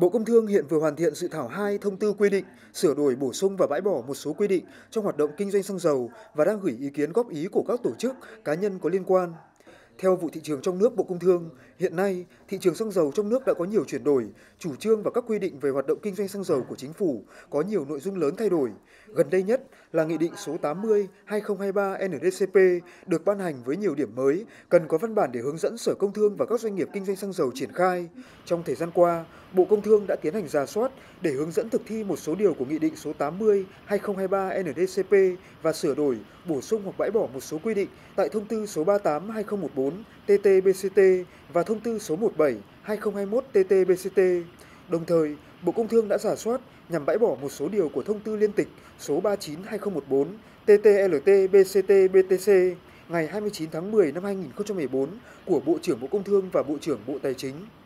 Bộ Công Thương hiện vừa hoàn thiện dự thảo 2 thông tư quy định sửa đổi, bổ sung và bãi bỏ một số quy định trong hoạt động kinh doanh xăng dầu và đang gửi ý kiến góp ý của các tổ chức, cá nhân có liên quan. Theo vụ thị trường trong nước Bộ Công Thương, hiện nay thị trường xăng dầu trong nước đã có nhiều chuyển đổi, chủ trương và các quy định về hoạt động kinh doanh xăng dầu của chính phủ có nhiều nội dung lớn thay đổi. Gần đây nhất là Nghị định số 80/2023/NĐ-CP được ban hành với nhiều điểm mới, cần có văn bản để hướng dẫn Sở Công Thương và các doanh nghiệp kinh doanh xăng dầu triển khai. Trong thời gian qua, Bộ Công Thương đã tiến hành rà soát để hướng dẫn thực thi một số điều của Nghị định số 80/2023/NĐ-CP và sửa đổi, bổ sung hoặc bãi bỏ một số quy định tại thông tư số 38/2014/TT-BCT và thông tư số 17/2021/TT-BCT. Đồng thời, Bộ Công Thương đã rà soát nhằm bãi bỏ một số điều của thông tư liên tịch số 39/2014/TTLT-BCT-BTC ngày 29 tháng 10 năm 2014 của Bộ trưởng Bộ Công Thương và Bộ trưởng Bộ Tài chính.